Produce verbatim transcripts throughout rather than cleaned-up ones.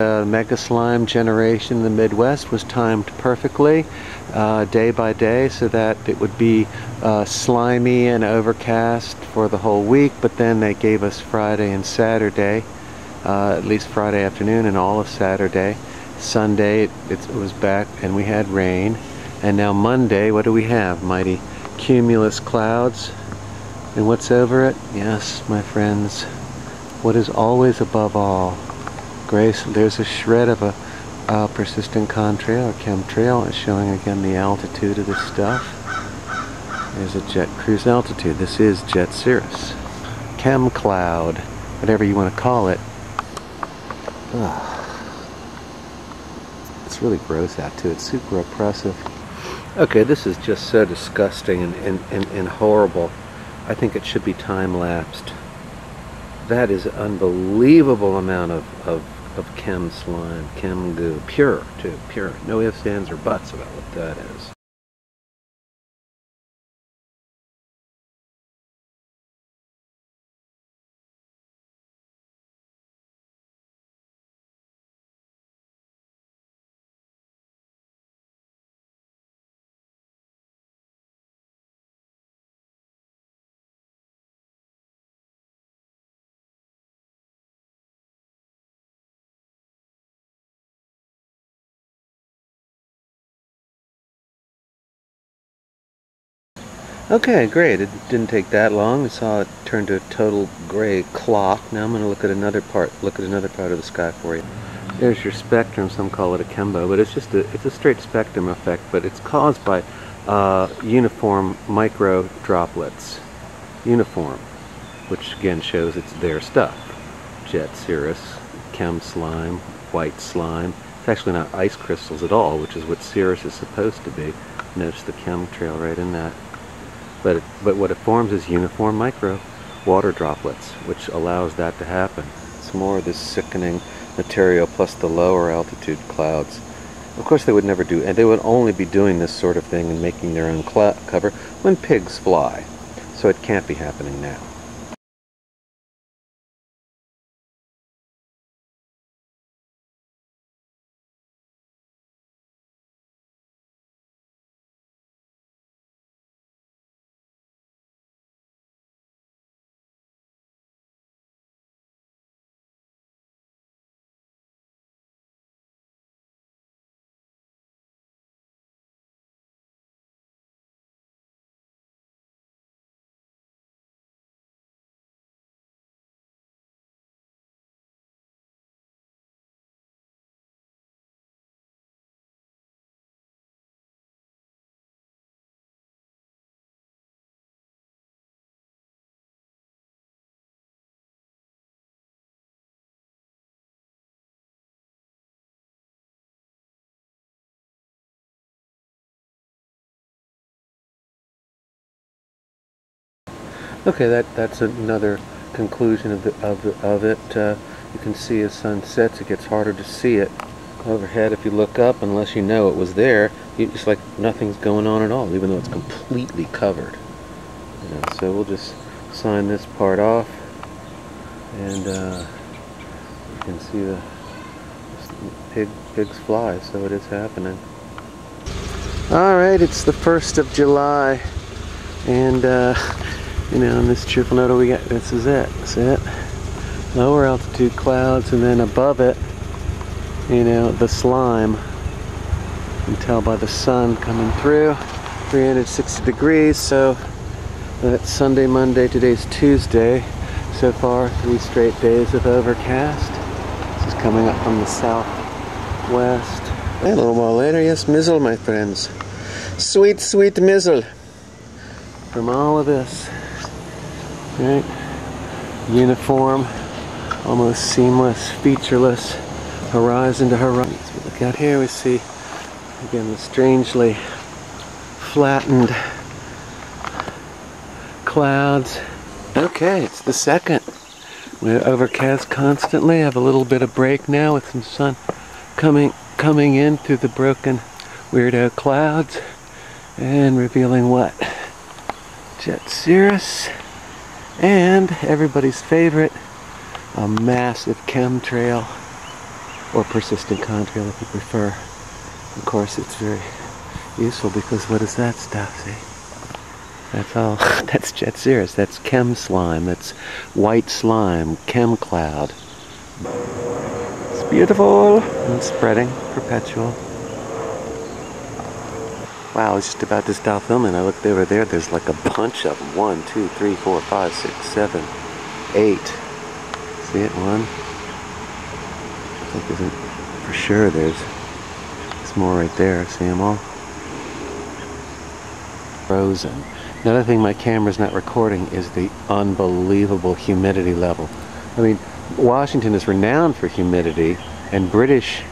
The Megaslime generation in the Midwest was timed perfectly, uh, day by day, so that it would be uh, slimy and overcast for the whole week, but then they gave us Friday and Saturday, uh, at least Friday afternoon and all of Saturday. Sunday it, it was back and we had rain, and now Monday, what do we have? Mighty cumulus clouds. And what's over it? Yes, my friends, what is always above all? Grace, there's a shred of a uh, persistent contrail or chemtrail. It's showing again the altitude of this stuff. There's a jet cruise altitude. This is Jet Cirrus. Chem cloud, whatever you want to call it. Ugh. It's really gross out too. It's super oppressive. Okay, this is just so disgusting and, and, and, and horrible. I think it should be time-lapsed. That is an unbelievable amount of, of, of chem slime, chem goo. Pure, too, pure. No ifs, ands, or buts about what that is. Okay, great. It didn't take that long. I saw it turn to a total gray clock. Now I'm going to look at another part. Look at another part of the sky for you. There's your spectrum. Some call it a chembo, but it's just a it's a straight spectrum effect. But it's caused by uh, uniform micro droplets. Uniform, which again shows it's their stuff. Jet cirrus, chem slime, white slime. It's actually not ice crystals at all, which is what cirrus is supposed to be. Notice the chemtrail right in that. But, it, but what it forms is uniform micro water droplets, which allows that to happen. It's more of this sickening material plus the lower altitude clouds. Of course they would never do, and they would only be doing this sort of thing and making their own cloud cover when pigs fly. So it can't be happening now. Okay, that, that's another conclusion of, the, of, the, of it. Uh, you can see as sun sets, it gets harder to see it. Overhead, if you look up, unless you know it was there, you just like nothing's going on at all, even though it's completely covered. You know, so we'll just sign this part off. And uh, you can see the pig, pigs fly, so it is happening. Alright, it's the first of July. And... Uh, you know, on this cheerful note, we got this is it. That's it. Lower altitude clouds, and then above it, you know, the slime. You can tell by the sun coming through, three hundred sixty degrees. So that's Sunday, Monday. Today's Tuesday. So far, three straight days of overcast. This is coming up from the southwest. A little while later, yes, mizzle, my friends. Sweet, sweet mizzle from all of this. Right? Uniform, almost seamless, featureless, horizon to horizon. We look out here, we see again the strangely flattened clouds. Okay, it's the second. We're overcast constantly. Have a little bit of break now with some sun coming coming in through the broken weirdo clouds and revealing what? Jet cirrus. And everybody's favorite, a massive chemtrail. or persistent contrail if you prefer. Of course, it's very useful because what is that stuff, see? That's all. That's Jet Cirrus. That's chem slime. That's white slime, chem cloud. It's beautiful and spreading, perpetual. Wow, I was just about to stop filming. I looked over there. There's like a bunch of them. One, two, three, four, five, six, seven, eight. See it? One. I think there's a, for sure there's, there's more right there. See them all? Frozen. Another thing my camera's not recording is the unbelievable humidity level. I mean, Washington is renowned for humidity, and British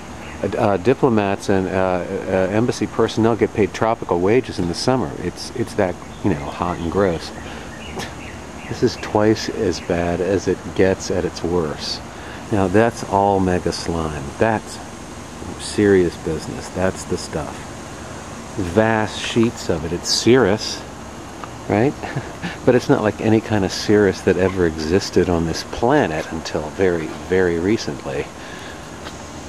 Uh, diplomats and uh, uh, embassy personnel get paid tropical wages in the summer. It's it's that, you know, hot and gross. This is twice as bad as it gets at its worst. Now that's all mega slime. That's serious business. That's the stuff. Vast sheets of it. It's cirrus, right? But it's not like any kind of cirrus that ever existed on this planet until very, very recently.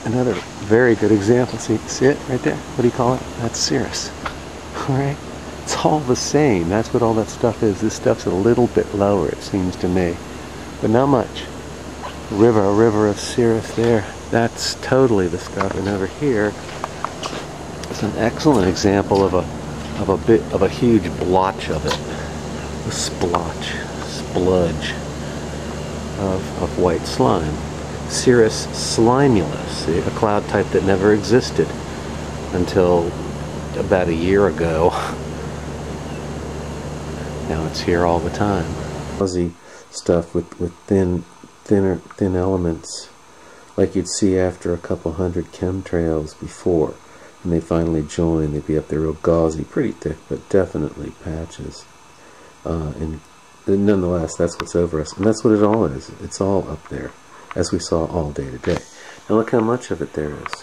Another very good example. See, see it right there? What do you call it? That's cirrus. Alright? It's all the same. That's what all that stuff is. This stuff's a little bit lower, it seems to me. But not much. River, a river of cirrus there. That's totally the stuff. And over here is an excellent example of a of a bit of a huge blotch of it. A splotch, spludge of of white slime. Cirrus slimulus, a cloud type that never existed until about a year ago. Now it's here all the time. Fuzzy stuff with, with thin, thinner, thin elements, like you'd see after a couple hundred chemtrails before, and they finally join. They'd be up there real gauzy, pretty thick, but definitely patches. Uh, and, and nonetheless, that's what's over us, and that's what it all is. It's all up there, as we saw all day today. Now look how much of it there is.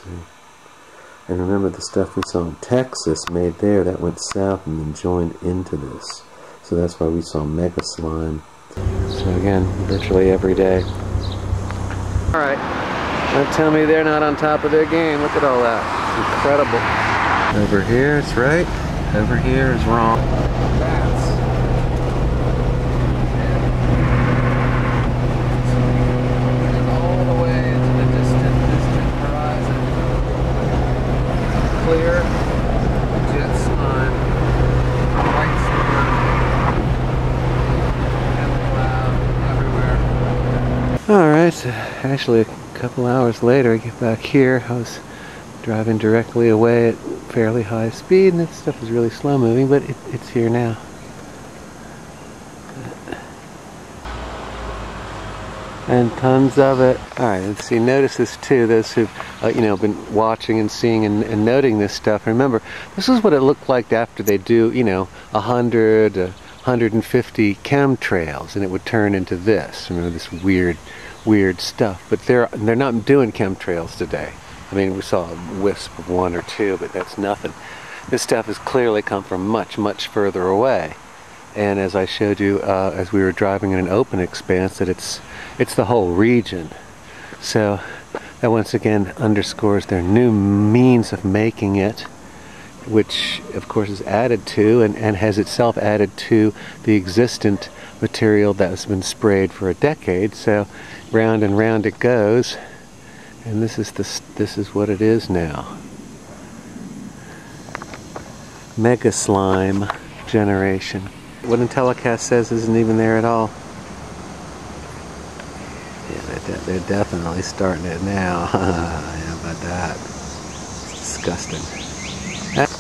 And remember the stuff we saw in Texas made there, that went south and then joined into this. So that's why we saw mega slime. So again, virtually every day. Alright, don't tell me they're not on top of their game. Look at all that. It's incredible. Over here is right, over here is wrong. Alright, actually a couple hours later I get back here. I was driving directly away at fairly high speed, and this stuff is really slow moving, but it, it's here now. And tons of it. Alright, let's see, notice this too, those who've uh, you know, been watching and seeing and, and noting this stuff. Remember, this is what it looked like after they do, you know, a hundred, a hundred and fifty chemtrails, and it would turn into this. Remember this weird, weird stuff. But they're, they're not doing chemtrails today. I mean, we saw a wisp of one or two, but that's nothing. This stuff has clearly come from much, much further away. And as I showed you uh, as we were driving in an open expanse, that it's it's the whole region. So that once again underscores their new means of making it, which of course is added to and, and has itself added to the existent material that has been sprayed for a decade. So round and round it goes, and this is the, this is what it is now. Megaslime generation. What Intellicast says isn't even there at all. Yeah, they're, de they're definitely starting it now. Yeah, about that. It's disgusting. That's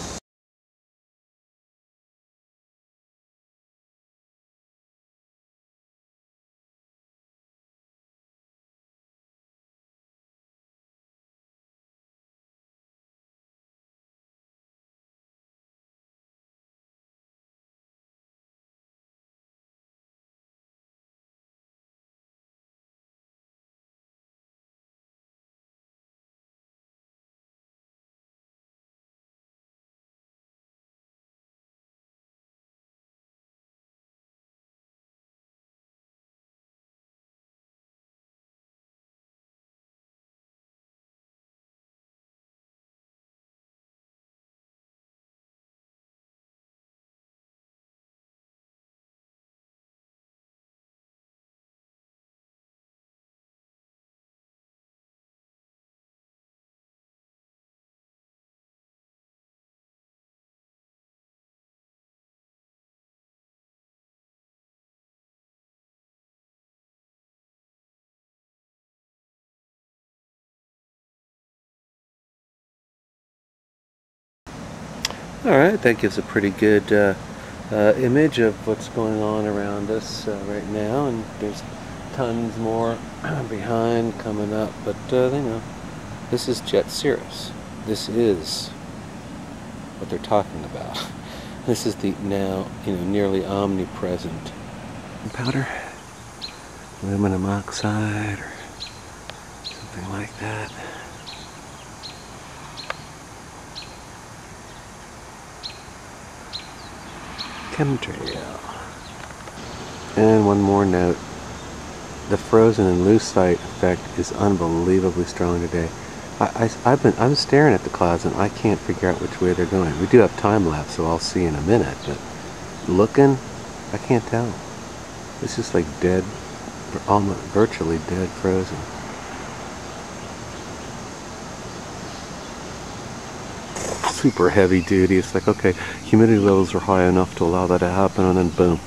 Alright, that gives a pretty good uh, uh, image of what's going on around us uh, right now, and there's tons more behind coming up, but uh, you know, this is Jet Cirrus. This is what they're talking about. This is the now, you know, nearly omnipresent powder, aluminum oxide, or something like that. Chemtrail. And one more note. The frozen and lucite effect is unbelievably strong today. I, I, I've been, I'm staring at the clouds and I can't figure out which way they're going. We do have time lapse, so I'll see in a minute, but looking, I can't tell. It's just like dead, almost virtually dead frozen. Super heavy duty. It's like, okay, humidity levels are high enough to allow that to happen, and then boom.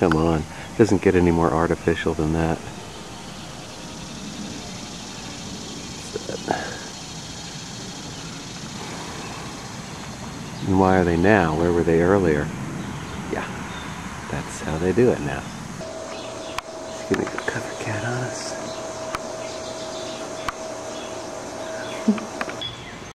Come on. Doesn't get any more artificial than that. And why are they now? Where were they earlier? Yeah, that's how they do it now.